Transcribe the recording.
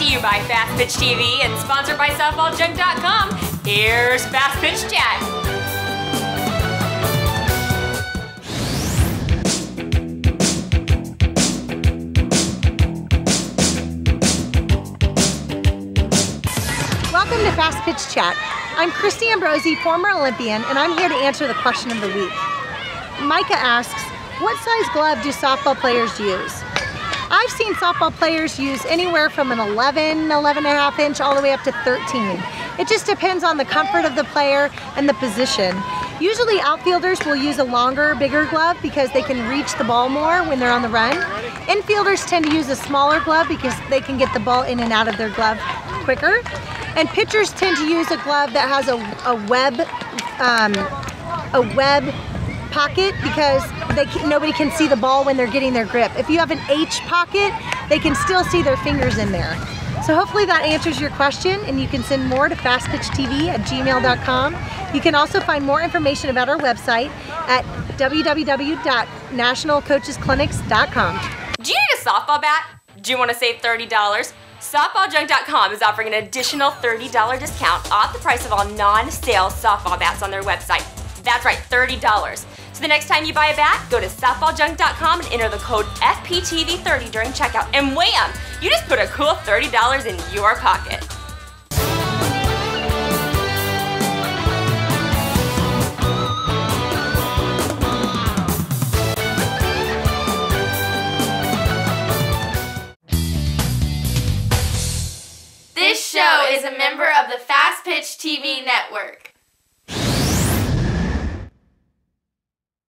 to you by Fast Pitch TV and sponsored by softballjunk.com. Here's Fast Pitch Chat. Welcome to Fast Pitch Chat. I'm Christie Ambrosi, former Olympian, and I'm here to answer the question of the week. Micah asks, what size glove do softball players use? I've seen softball players use anywhere from an 11.5 inch all the way up to 13. It just depends on the comfort of the player and the position. Usually outfielders will use a longer, bigger glove because they can reach the ball more when they're on the run. Infielders tend to use a smaller glove because they can get the ball in and out of their glove quicker. And pitchers tend to use a glove that has a web pocket because nobody can see the ball when they're getting their grip. If you have an H pocket, they can still see their fingers in there. So hopefully that answers your question, and you can send more to fastpitchtv@gmail.com. You can also find more information about our website at www.nationalcoachesclinics.com. Do you need a softball bat? Do you want to save $30? Softballjunk.com is offering an additional $30 discount off the price of all non-sale softball bats on their website. That's right, $30. So the next time you buy a bat, go to softballjunk.com and enter the code FPTV30 during checkout, and wham! You just put a cool $30 in your pocket. This show is a member of the Fast Pitch TV Network.